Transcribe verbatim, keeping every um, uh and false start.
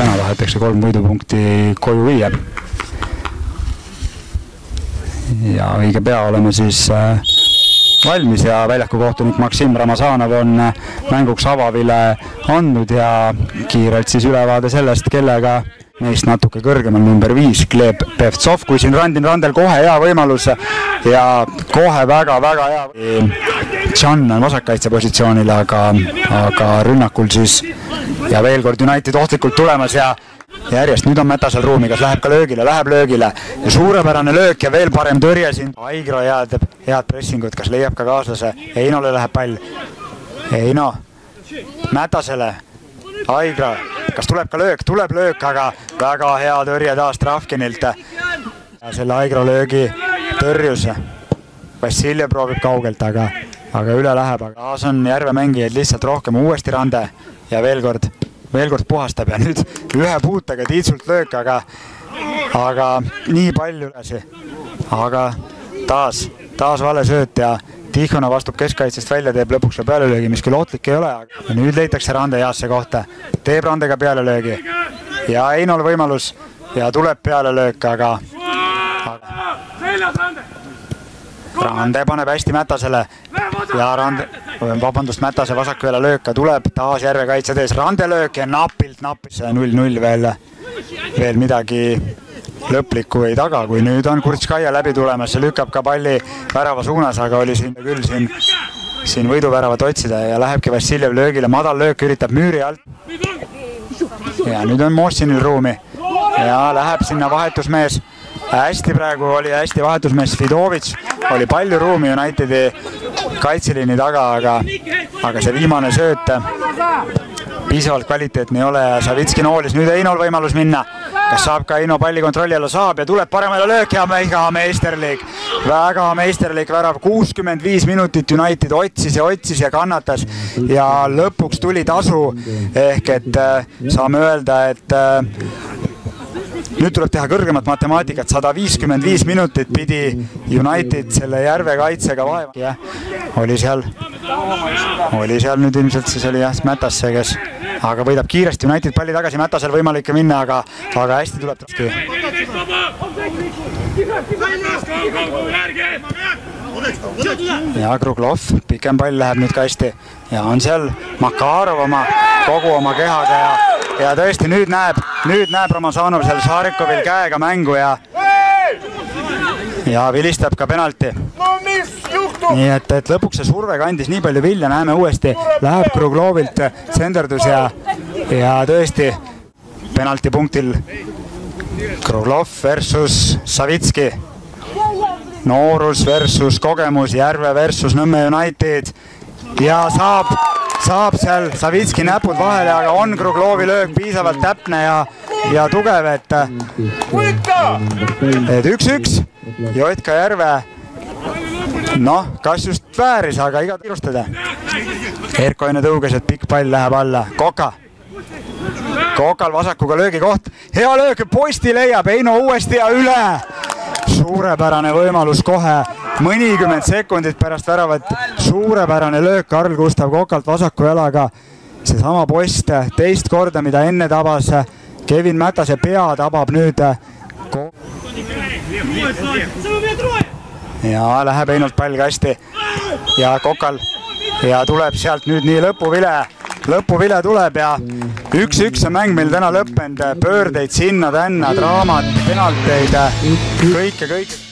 täna tahetakse kolm võidupunkti koju viia. Ja õige pea oleme siis valmis ja väljaku kohtunik Maksim Ramazanov on mänguks avavile andnud ja kiirelt siis ülevaade sellest, kellega meist natuke kõrgemal number viis Gleb Pevtsov, kui siin Randin Randel kohe hea võimalus ja kohe väga-väga hea. Chan on vasakaitse positsioonil, aga, aga rünnakul siis ja veel kord United ohtlikult tulemas ja järjest, nüüd on Mätasel ruumi, kas läheb ka löögile, läheb löögile ja suurepärane löök ja veel parem tõrje siin. Aigro head, head pressingud, kas leiab ka kaaslase, Einole läheb pall, Eino, Mätasele, Aigro, kas tuleb ka löök, tuleb löök, aga väga hea tõrje taas Travkinilt ja selle Aigro löögi tõrjus, Vassiljev proovib kaugelt, aga, aga üle läheb, aga kaas on Järve mängijaid lihtsalt rohkem, uuesti Rande ja veel kord veel kord puhastab ja nüüd ühe puutega tiitsult löök, aga, aga nii palju ülesi. Aga taas, taas vale sööt ja Tihona vastub keskkaitsest välja, teeb lõpuks peale löögi, mis küll ohtlik ei ole. Ja nüüd leitakse Rande heasse kohta, teeb Randega peale löögi ja Einol võimalus ja tuleb peale löök, aga, aga Rande paneb hästi Mätasele ja Rande, vabandust, Mätase vasakvele lööka tuleb, taas Järve kaitse tees Rande löök ja napilt napis null null veel, veel midagi lõplikku ei taga, kui nüüd on Gurtskaia läbi tulemas, see lükkab ka palli värava suunas, aga oli siin küll siin, siin võiduväravat otsida ja lähebki Vassiljev löögile, madal löök üritab müüri alt ja nüüd on Mossinil ruumi ja läheb sinna vahetusmees. Hästi praegu oli hästi vahetusmees Svidovitš, oli palju ruumi Unitedi kaitseliini taga, aga, aga see viimane sööt piisavalt kvaliteetne ei ole ja Savitski noolis, nüüd Einol võimalus minna, kas saab ka Eino palli kontrolli alla, saab ja tuleb paremale löök ja väga meisterlik, väga meisterlik värav, kuuskümmend viis minutit United otsis ja otsis ja kannatas ja lõpuks tuli tasu, ehk et saame öelda, et nüüd tuleb teha kõrgemat matemaatikat, sada viiskümmend viis minutit pidi United selle Järve kaitsega vaeva. Ja, oli seal, oli seal nüüd ilmselt, siis oli jah, Mätase, kes aga võidab kiiresti United palli tagasi, Mätasel võimalik minna, aga, aga hästi tuleb. Ja Kruglov, pikem pall läheb nüüd ka hästi ja on seal Makarov oma, kogu oma kehaga ja, ja tõesti nüüd näeb, nüüd näeb Ramazanov seal Šarkovil käega mängu ja ja vilistab ka penalti. Nii et, et lõpuks see surve kandis nii palju vilja, näeme uuesti, läheb Kruglovilt senderdus ja, ja tõesti penaltipunktil Kruglov versus Savitski. Noorus versus kogemus, Järve versus Nõmme United ja saab, saab seal Savitski näpud vahele, aga on Kruglovi löök piisavalt täpne ja, ja tugev, et üks-üks Jotka Järve, noh, kas just vääris, aga iga tiirustada. Erko Jonne Tõugjas, et pikk pall läheb alla, Koka. Kokal vasakuga löögi koht, hea löök, posti leiab, Eino uuesti ja üle. Suurepärane võimalus kohe, mõnikümmend sekundit pärast väravat, suurepärane löök Karl Gustav Kokalt vasaku jalaga. Seesama post teist korda, mida enne tabas, Kevin Mätase pea tabab nüüd. Ja läheb Einolt pall hästi ja Kokal ja tuleb sealt nüüd nii lõpuvile. Lõpuvile tuleb ja üks-üks on mäng meil täna lõppenud, pöördeid sinna-tänna, draamat, penalteid, kõike, kõike.